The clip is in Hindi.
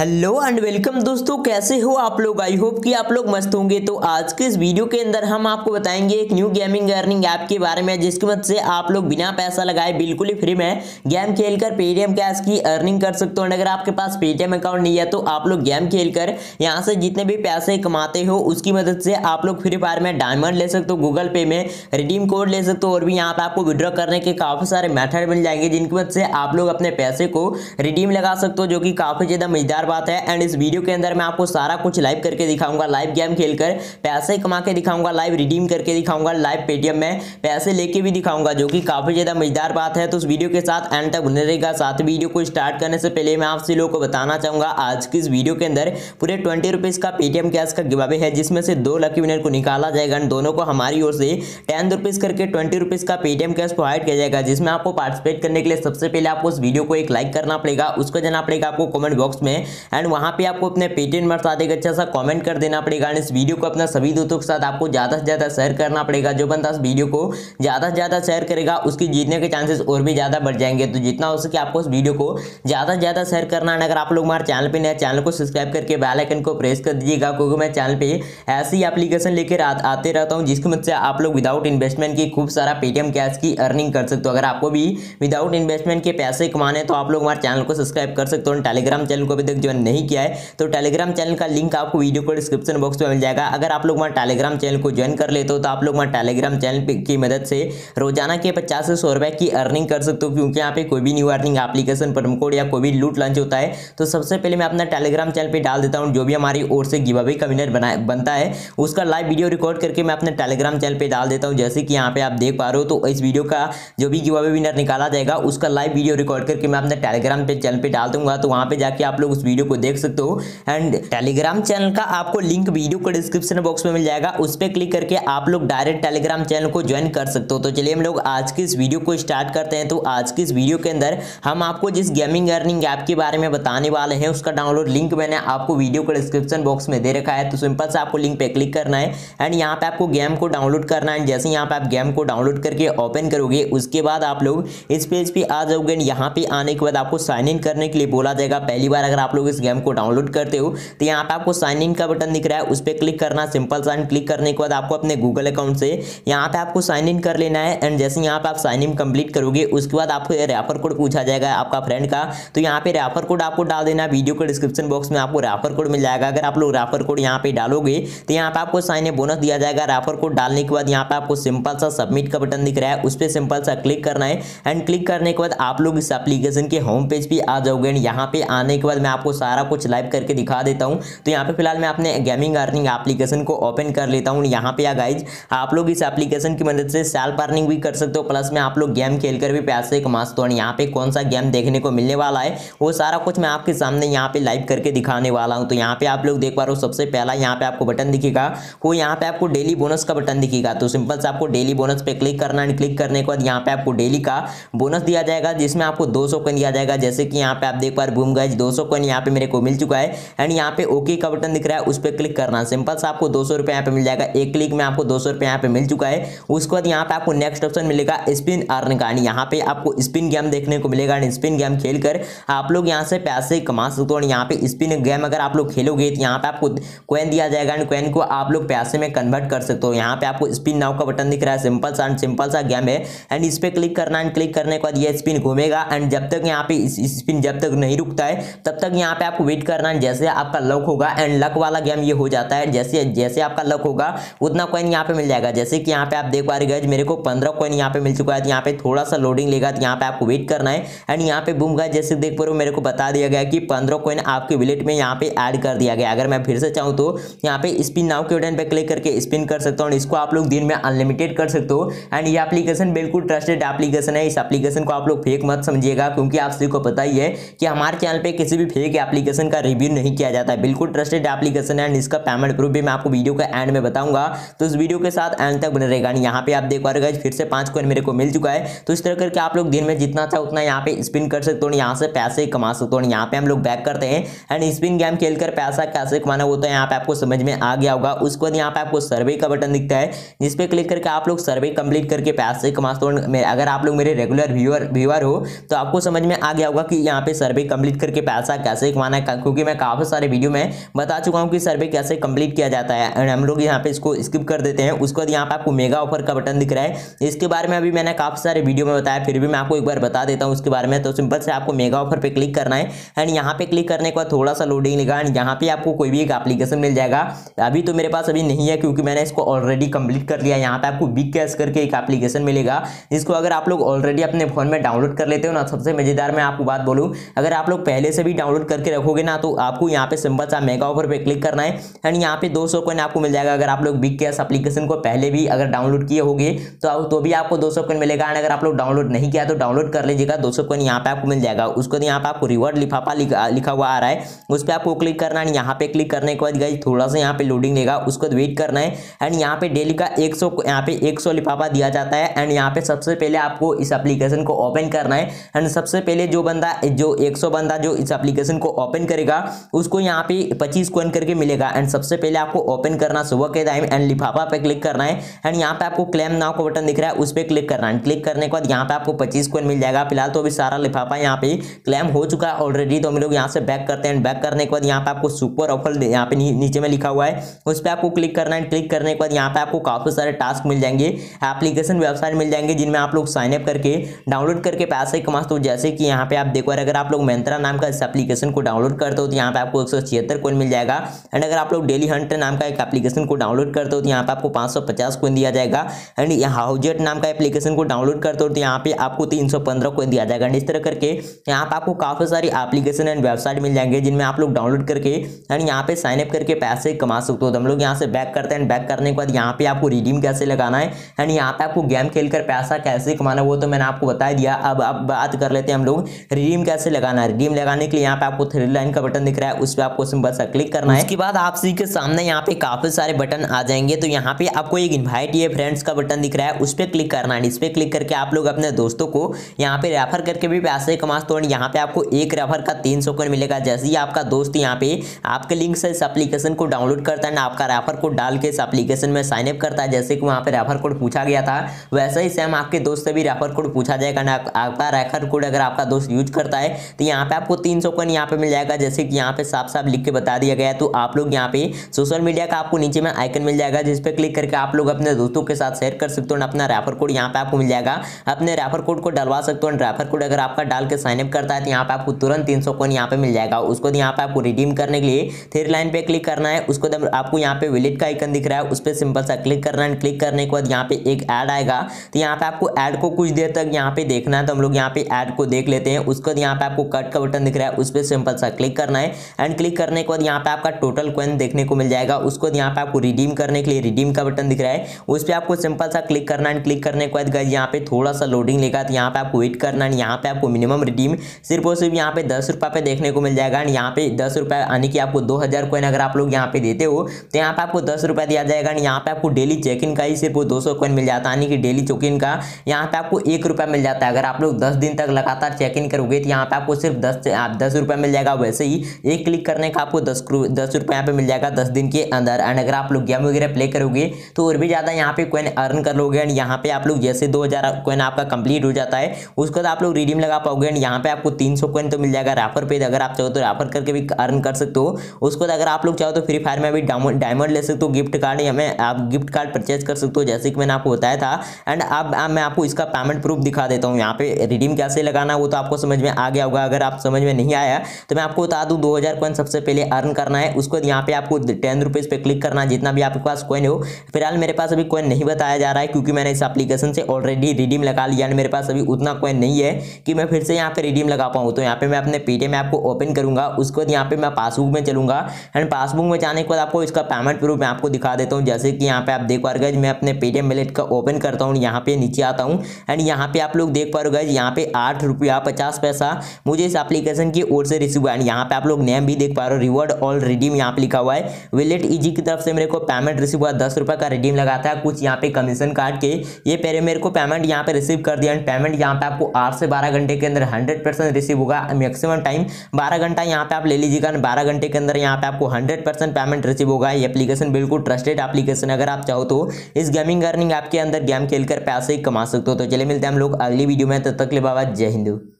हेलो एंड वेलकम दोस्तों, कैसे हो आप लोग। आई होप कि आप लोग मस्त होंगे। तो आज के इस वीडियो के अंदर हम आपको बताएंगे एक न्यू गेमिंग अर्निंग ऐप के बारे में, जिसकी मदद से आप लोग बिना पैसा लगाए बिल्कुल ही फ्री में गेम खेलकर पेटीएम कैश की अर्निंग कर सकते हो। अगर आपके पास पेटीएम अकाउंट नहीं है तो आप लोग गेम खेलकर यहाँ से जितने भी पैसे कमाते हो उसकी मदद से आप लोग फ्री फायर में डायमंड ले सकते हो, गूगल पे में रिडीम कोड ले सकते हो और भी यहाँ पर आपको विड्रॉ करने के काफ़ी सारे मेथड मिल जाएंगे, जिनकी मदद से आप लोग अपने पैसे को रिडीम लगा सकते हो, जो कि काफ़ी ज़्यादा मजेदार बात है। एंड इस वीडियो के अंदर मैं आपको सारा कुछ लाइव करके दिखाऊंगा, लाइव गेम खेलकर पैसे कमा के दिखाऊंगा, लाइव रिडीम करके दिखाऊंगा, लाइव पेटीएम में पैसे लेके भी दिखाऊंगा, जो कि काफी ज्यादा मजेदार बात है। तो इस वीडियो के साथ एंड तक बने रहेगा। साथ वीडियो को स्टार्ट करने से पहले मैं आप सभी लोगों को बताना चाहूंगा, आज की इस वीडियो के अंदर पूरे 20 रुपीज का पेटीएम कैश का गिव अवे है, जिसमें से 2 लकी विनर को निकाला जाएगा। दोनों को हमारी ओर से 10 रुपीज करके 20 रुपीज का पेटीएम कैश प्रोवाइड किया जाएगा, जिसमें आपको पार्टिसिपेट करने के लिए सबसे पहले आपको इस वीडियो को एक लाइक करना पड़ेगा, उसको जाना पड़ेगा आपको कमेंट बॉक्स में, एंड वहां पे आपको अपने पेटीएम में एक अच्छा सा कमेंट कर देना पड़ेगा। एंड इस वीडियो को अपना सभी दोस्तों के साथ आपको ज़्यादा से ज़्यादा शेयर करना पड़ेगा। जो बंदा इस वीडियो को ज़्यादा से ज़्यादा शेयर करेगा उसकी जीतने के चांसेस और भी ज़्यादा बढ़ जाएंगे। तो जितना हो सके आपको इस वीडियो को ज़्यादा से ज़्यादा शेयर करना। अगर आप लोग हमारे चैनल पर नए, चैनल को सब्सक्राइब करके बेल आइकन को प्रेस कर दीजिएगा, क्योंकि मैं चैनल पर ऐसी एप्लीकेशन लेकर आते रहता हूँ, जिसकी मदद से आप लोग विदाउट इन्वेस्टमेंट की खूब सारा पेटीएम कैश की अर्निंग कर सकते हो। अगर आपको भी विदाउट इन्वेस्टमेंट के पैसे कमाने तो आप लोग हमारे चैनल को सब्सक्राइब कर सकते हो। टेलीग्राम चैनल को जो नहीं किया है तो टेलीग्राम चैनल का लिंक आपको वीडियो को डिस्क्रिप्शन बॉक्स में मिल जाएगा। अगर आप लोग वहाँ टेलीग्राम चैनल को ज्वाइन कर लेते हो तो आप लोग वहाँ टेलीग्राम चैनल की मदद से रोजाना के 50 से 100 रुपए की अर्निंग कर सकते हो, क्योंकि यहाँ पे कोई भी new earning application promo code या कोई भी लूट लॉन्च होता है तो सबसे पहले मैं अपना टेलीग्राम चैनल पर डाल देता हूँ। जो भी हमारी ओर से गिव अवे का विनर बनता है उसका लाइव वीडियो रिकॉर्ड करके मैं अपने टेलीग्राम चैनल पर डाल देता हूँ, जैसे कि यहाँ पे आप देख पा रहे हो। तो इस वीडियो का जो भी गिव अवे विनर निकाला जाएगा उसका लाइव वीडियो रिकॉर्ड करके मैं अपने टेलीग्राम चैनल पर डाल दूंगा, तो वहाँ पर जाके आप लोग वीडियो को देख सकते हो। एंड टेलीग्राम चैनल का आपको लिंक वीडियो को डिस्क्रिप्शन बॉक्स में मिल जाएगा, उस पर क्लिक करके आप लोग डायरेक्ट टेलीग्राम चैनल को ज्वाइन कर सकते हो। तो चलिए हम लोग आज की इस वीडियो को स्टार्ट करते हैं। तो आज की इस वीडियो के अंदर हम आपको जिस गेमिंग अर्निंग ऐप के बारे में बताने वाले हैं उसका डाउनलोड लिंक मैंने आपको वीडियो को डिस्क्रिप्शन बॉक्स में दे रखा है। तो सिंपल से आपको लिंक पे क्लिक करना है एंड यहाँ पे आपको गेम को डाउनलोड करना है। जैसे यहाँ पे आप गेम को डाउनलोड करके ओपन करोगे उसके बाद आप लोग इस पेज पे आ जाओगे। यहाँ पे आने के बाद आपको साइन इन करने के लिए बोला जाएगा। पहली बार अगर आप लोग इस गेम को डाउनलोड करते हो तो यहाँ पे आपको साइन इन का बटन दिख रहा है, उस पर क्लिक करना। सिंपल साइन क्लिक करने के बाद आपको अपने गूगल अकाउंट से यहाँ पे आपको साइन इन कर लेना है। एंड जैसे यहाँ पे आप साइन इन कंप्लीट करोगे उसके बाद आपको रेफर कोड पूछा जाएगा आपका फ्रेंड का, तो यहाँ पे रेफर कोड आपको डाल देना। वीडियो के डिस्क्रिप्शन बॉक्स में आपको रेफर कोड मिल जाएगा। अगर आप लोग रेफर कोड यहाँ पे डालोगे तो यहाँ पे आपको साइन ए बोनस दिया जाएगा। रेफर कोड डालने के बाद यहाँ पे आपको सिंपल सा सबमिट का बटन दिख रहा है, उस पर सिंपल सा क्लिक करना है। एंड क्लिक करने के बाद आप लोग इस एप्लीकेशन के होम पेज पे आ जाओगे। एंड यहाँ पे आने के बाद मैं आपको सारा कुछ लाइव करके दिखा देता हूं। तो यहाँ पे फिलहाल मैं अपने गेमिंग अर्निंग एप्लीकेशन को ओपन कर लेता हूं। यहाँ पे गाइज आप लोग इस एप्लीकेशन की मदद से सेल्फ अर्निंग भी कर सकते हो, प्लस में आप लोग गेम खेलकर भी पैसे कमा सकते हो। यहाँ पे कौन सा गेम देखने को मिलने वाला है वो सारा कुछ मैं आपके सामने यहाँ पे लाइव करके दिखाने वाला हूँ। तो यहाँ पे आप लोग देख पा रहे हो, सबसे पहला यहाँ पे आपको बटन दिखेगा, वो यहाँ पे आपको डेली बोनस का बटन दिखेगा। तो सिंपल से आपको डेली बोनस पे क्लिक करना। क्लिक करने के बाद यहाँ पे आपको डेली का बोनस दिया जाएगा, जिसमें आपको 200 कॉइन दिया जाएगा। जैसे कि यहाँ पे आप देख पा रहे बूम गाइज 200 कॉइन यहाँ पे मेरे को मिल चुका है। एंड यहाँ पे ओके का बटन दिख रहा है, उस पर क्लिक करना। सिंपल सा आपको 200 रुपये यहाँ पे मिल जाएगा। एक क्लिक में आपको 200 रुपये यहाँ पे मिल चुका है। उसके बाद यहाँ पे आपको नेक्स्ट ऑप्शन मिलेगा स्पिन अर्न का। यहाँ पे आपको स्पिन गेम देखने को मिलेगा। स्पिन गेम खेलकर आप लोग यहाँ से पैसे कमा सकते हो। यहाँ पे स्पिन गेम अगर आप लोग खेलोगे तो यहाँ पे आपको कॉइन दिया जाएगा एंड कॉइन को आप लोग पैसे में कन्वर्ट कर सकते हो। यहाँ पे आपको स्पिन नाउ का बटन दिख रहा है, सिंपल सा गेम है। एंड इस पर क्लिक करना। क्लिक करने के बाद ये स्पिन घूमेगा एंड जब तक यहाँ पे स्पिन जब तक नहीं रुकता है तब तक यहाँ पे आपको वेट करना। जैसे आपका लक होगा एंड लक वाला गेम ये हो जाता है, जैसे जैसे आपका लक होगा उतना कॉइन यहाँ पे मिल जाएगा। जैसे कि यहाँ पे आप देख पा रहे गाइस मेरे को 15 कॉइन यहाँ पे मिल चुका है। तो यहाँ पे थोड़ा सा लोडिंग लेगा, तो यहाँ पे आपको वेट करना है। एंड यहाँ पे बूम गाइस जैसे देख पा रहे हो मेरे को बता दिया गया कि 15 कॉइन आपके वॉलेट में यहाँ पे ऐड कर दिया गया। अगर मैं फिर से चाहूँ तो यहाँ पे स्पिन नाउ के बटन पे क्लिक करके स्पिन कर सकता हूँ। इसको आप लोग दिन में अनलिमिटेड कर सकते हो। एंड ये एप्लीकेशन बिल्कुल ट्रस्टेड एप्लीकेशन है। इस एप्लीकेशन को आप लोग फेक मत समझिएगा, क्योंकि आप सभी को पता ही है कि हमारे चैनल पे किसी भी फेक एप्लीकेशन का रिव्यू नहीं किया जाता है। बिल्कुल ट्रस्टेड एप्लीकेशन है एंड इसका पेमेंट प्रूफ भी मैं आपको वीडियो के एंड में बताऊंगा, तो इस वीडियो के साथ एंड तक बने रहेगा। यहाँ पे आप देख पा रहे हो गाइस फिर से 5 कॉइन मेरे को मिल चुका है। तो इस तरह करके आप लोग दिन में जितना चाहो उतना यहाँ पे स्पिन कर सकते हो, यहाँ से पैसे कमा सकते हो। यहाँ पे हम लोग बैक करते हैं एंड स्पिन गेम खेलकर पैसा कैसे कमाना होता है यहाँ पे आपको समझ में आ गया होगा। उसके बाद यहाँ पे आपको सर्वे का बटन दिखता है, जिस पर क्लिक करके आप लोग सर्वे कंप्लीट करके पैसे कमा सकते हो। अगर आप लोग मेरे रेगुलर व्यूअर हो तो आपको समझ में आ गया होगा कि यहाँ पे सर्वे कंप्लीट करके पैसा कैसे कैसे कमाना है, क्योंकि मैं काफ़ी सारे वीडियो में बता चुका हूँ कि सर्वे कैसे कंप्लीट किया जाता है। एंड हम लोग यहाँ पे इसको स्किप कर देते हैं। उसके बाद यहाँ पे आपको मेगा ऑफर का बटन दिख रहा है, इसके बारे में अभी मैंने काफ़ी सारे वीडियो में बताया, फिर भी मैं आपको एक बार बता देता हूँ उसके बारे में। तो सिंपल से आपको मेगा ऑफर पर क्लिक करना है एंड यहाँ पर क्लिक करने के बाद थोड़ा सा लोडिंग लेगा एंड यहाँ पर आपको कोई भी एक एप्लीकेशन मिल जाएगा। अभी तो मेरे पास अभी नहीं है क्योंकि मैंने इसको ऑलरेडी कंप्लीट कर लिया। यहाँ पर आपको बिग कैश करके एक एप्लीकेशन मिलेगा, जिसको अगर आप लोग ऑलरेडी अपने फ़ोन में डाउनलोड कर लेते हो ना, सबसे मज़ेदार मैं आपको बात बोलूँ, अगर आप लोग पहले से भी डाउनलोड करके रखोगे ना, तो आपको यहाँ पे सिंपल सा मेगा ऑफर पे क्लिक करना है एंड यहाँ पे 200 कॉइन आपको मिल जाएगा। अगर आप लोग बिग कैश एप्लीकेशन को पहले भी अगर डाउनलोड किए होगे तो भी आपको 200 कॉइन मिलेगा। एंड अगर आप लोग डाउनलोड नहीं किया तो डाउनलोड कर लीजिएगा, 200 कॉइन यहाँ पे आपको मिल जाएगा। उसको यहाँ पर आपको रिवॉर्ड लिफाफा लिखा हुआ आ रहा है, उस पर आपको क्लिक करना है। यहाँ पे क्लिक करने के बाद गई थोड़ा सा यहाँ पे लोडिंग लेगा, उसको वेट करना है एंड यहाँ पे डेली का 100 यहाँ पे 100 लिफाफा दिया जाता है। एंड यहाँ पे सबसे पहले आपको इस एप्लीकेशन को ओपन करना है एंड सबसे पहले जो 100 बंदा जो इस एप्लीकेशन को ओपन करेगा उसको यहाँ पे 25 कॉइन करके मिलेगा। एंड सबसे पहले आपको ओपन करना सुबह के टाइम एंड लिफाफा पे क्लिक करना है एंड यहाँ पे आपको क्लेम नाउ का बटन दिख रहा है, उस पर क्लिक करना है। क्लिक करने के बाद यहाँ पे आपको 25 कॉइन मिल जाएगा। फिलहाल तो अभी सारा लिफाफा यहाँ पे क्लेम हो चुका है ऑलरेडी, तो हम लोग यहाँ से बैक करते हैं। बैक करने के बाद यहाँ पे आपको सुपर ऑफर यहाँ पे नीचे में लिखा हुआ है, उस पर आपको क्लिक करना है। क्लिक करने के बाद यहाँ पे आपको काफी सारे टास्क मिल जाएंगे, एप्लीकेशन वेबसाइट मिल जाएंगे, जिनमें आप लोग साइन अप करके डाउनलोड करके पैसे कमा सकते हो। जैसे कि यहाँ पे आप देखो, अगर आप लोग मंत्रा नाम का इस एप्लीकेशन को डाउनलोड करते हो तो यहाँ पे आपको 176 कॉइन मिल जाएगा। एंड अगर आप लोग डेली हंटर नाम का एक एप्लीकेशन को डाउनलोड करते हो तो यहाँ पे आपको 550 कॉइन दिया जाएगा। एंड हाउजेट नाम का एप्लीकेशन को डाउनलोड करते हो तो यहाँ पे आपको 315 कॉइन दिया जाएगा। एंड इस तरह करके यहाँ पे आपको काफी सारी एप्लीकेशन एंड वेबसाइट मिल जाएंगे, जिनमें आप लोग डाउनलोड करके एंड यहाँ पे साइन अप करके पैसे कमा सकते हो। तो हम लोग यहाँ से बैक करते हैं। बैक करने के बाद यहाँ पे आपको रिडीम कैसे लगाना है एंड यहाँ पे आपको गेम खेलकर पैसा कैसे कमाना, वो तो मैंने आपको बता दिया। अब आप बात कर लेते हैं हम लोग रिडीम कैसे लगाना है। रिडीम लगाने के लिए यहाँ पे आपको 3 लाइन का बटन दिख रहा है, उस पर आपको सिंपल सा क्लिक करना है। इसके बाद आप सी के सामने यहाँ पे काफी सारे बटन आ जाएंगे, तो यहाँ पे आपको एक इन्वाइट ये फ्रेंड्स का बटन दिख रहा है, उस पर क्लिक करना है। इस पर क्लिक करके आप लोग अपने दोस्तों को यहाँ पे रेफर करके भी पैसे कमा सकते हो। यहाँ पे आपको एक रेफर का 300 कॉइन मिलेगा। जैसे ही आपका दोस्त यहाँ पे आपके लिंक से इस एप्लीकेशन को डाउनलोड करता है, आपका रेफर कोड डाल के इस एप्लीकेशन में साइन अप करता है, जैसे कि वहाँ पे रेफर कोड पूछा गया था, वैसे ही सेम आपके दोस्त से भी रेफर कोड पूछा जाएगा। आपका रेफर कोड अगर आपका दोस्त यूज करता है तो यहाँ पे आपको 300 कॉइन यहाँ पे मिल जाएगा, जैसे कि यहाँ पे साफ साफ लिख के बता दिया गया है। तो आप लोग यहाँ पे सोशल मीडिया का आपको नीचे में आइकन मिल जाएगा, जिस पे क्लिक करके आप लोग अपने दोस्तों के साथ शेयर कर सकते हो। अपना रेफर कोड यहाँ पे आपको मिल जाएगा, अपने रेफर कोड को डलवा सकते हो। रेफर कोड अगर आपका डाल के साइनअप करता है तो यहाँ पे आपको तुरंत 300 कॉइन यहाँ पे मिल जाएगा। उसको यहाँ पे आपको रिडीम करने के लिए 3 लाइन पे क्लिक करना है। उसको आपको यहाँ पे वैलेट का आइकन दिख रहा है, उस पर सिंपल सा क्लिक करना है। क्लिक करने के बाद यहाँ पे एक ऐड आएगा, तो यहाँ पे आपको ऐड को कुछ देर तक यहाँ पे देखना है। तो हम लोग यहाँ पे ऐड को देख लेते हैं। उसको यहाँ पे आपको कट का बटन दिख रहा है, उस पर सिंपल सा क्लिक करना है। एंड क्लिक करने के बाद यहाँ पे आपका टोटल कॉइन देखने को मिल जाएगा। उसको यहाँ पे आपको रिडीम करने के लिए रिडीम का बटन दिख रहा है, उस पर आपको सिंपल सा क्लिक करना है। क्लिक करने के बाद गाइस यहाँ पे थोड़ा सा लोडिंग लेगा, तो यहाँ पे आपको वेट करना है। यहाँ पे आपको मिनिमम रिडीम सिर्फ और सिर्फ यहाँ पे 10 रुपये पे देखने को मिल जाएगा। एंड यहाँ पे 10 रुपये यानी कि आपको 2000 कॉइन अगर आप लोग यहाँ पे देते हो तो यहाँ पे आपको 10 रुपये दिया जाएगा। एंड यहाँ पे आपको डेली चेक इन का ही सिर्फ 200 कॉइन मिल जाता है, यानी कि डेली चेक इन का यहाँ पे आपको 1 रुपया मिल जाता है। अगर आप लोग 10 दिन तक लगातार चेक इन करोगे तो यहाँ पे आपको सिर्फ 10 रुपये मिल जाएगा। वैसे ही एक क्लिक करने का आपको 10 रुपये यहाँ पे मिल जाएगा 10 दिन के अंदर। एंड अगर आप लोग गेम वगैरह प्ले करोगे तो और भी ज़्यादा यहाँ पे कॉइन अर्न कर लोगे। एंड यहाँ पे आप लोग जैसे 2000 कॉइन आपका कंप्लीट हो जाता है, उसके बाद आप लोग रिडीम लगा पाओगे। एंड यहाँ पे आपको 300 कॉइन तो मिल जाएगा रेफर पे, अगर आप चाहो तो रेफर करके भी अर्न कर सकते हो। उसके बाद अगर आप लोग चाहो तो फ्री फायर में भी डायमंड ले सकते हो, गिफ्ट कार्ड या मैं आप गिफ्ट कार्ड परचेज कर सकते हो, जैसे कि मैंने आपको बताया था। एंड अब मैं आपको इसका पेमेंट प्रूफ दिखा देता हूँ। यहाँ पे रिडीम कैसे लगाना वो तो आपको समझ में आ गया होगा, अगर आप समझ में नहीं आया तो मैं आपको बता दूँ 2000 कॉइन सबसे पहले अर्न करना है। उसको यहाँ पे आपको 10 रुपीज़ पे क्लिक करना है, जितना भी आपके पास कॉइन हो। फिलहाल मेरे पास अभी कॉइन नहीं बताया जा रहा है क्योंकि मैंने इस एप्लीकेशन से ऑलरेडी रिडीम लगा लिया एंड मेरे पास अभी उतना कॉइन नहीं है कि मैं फिर से यहाँ पे रिडीम लगा पाऊँ। तो यहाँ पे मैं अपने पेटीएम ऐप को ओपन करूँगा, उसको यहाँ पे मैं पासबुक में चलूँगा। एंड पासबुक में जाने के बाद आपको इसका पेमेंट प्रूफ मैं आपको दिखा देता हूँ। जैसे कि यहाँ पे आप देख पा रहे हो, मैं अपने पेटीएम वॉलेट का ओपन करता हूँ, यहाँ पे नीचे आता हूँ एंड यहाँ पे आप लोग देख पा रहे हो यहाँ पे 8 रुपया 50 पैसा मुझे इस एप्लीकेशन की ओर से रिसीव हुआ। एंड यहाँ पे आप लोग नेम भी देख पा रहे हो, रिवॉर्ड ऑल रिडीम यहाँ पे लिखा हुआ है। वॉलेट इजी की तरफ से मेरे को पेमेंट रिसीव हुआ, 10 रुपये का रिडीम लगाता है, कुछ यहाँ पे कमीशन काट के ये पहले मेरे को पेमेंट यहाँ पे रिसीव कर दिया। एंड पेमेंट यहाँ पे आपको 8 से 12 घंटे के अंदर 100% रिसीव होगा। मैक्सिमम टाइम 12 घंटा यहाँ पे आप ले लीजिएगा। 12 घंटे के अंदर यहाँ पे आपको 100% पेमेंट रिसीव होगा। ये एप्लीकेशन बिल्कुल ट्रस्टेड एप्लीकेशन, अगर आप चाहो तो इस गेमिंग अर्निंग ऐप के अंदर गेम खेलकर पैसे कमा सकते हो। तो चलिए मिलते हैं हम लोग अगली वीडियो में, तब तक के लिए बाबा, जय हिंद।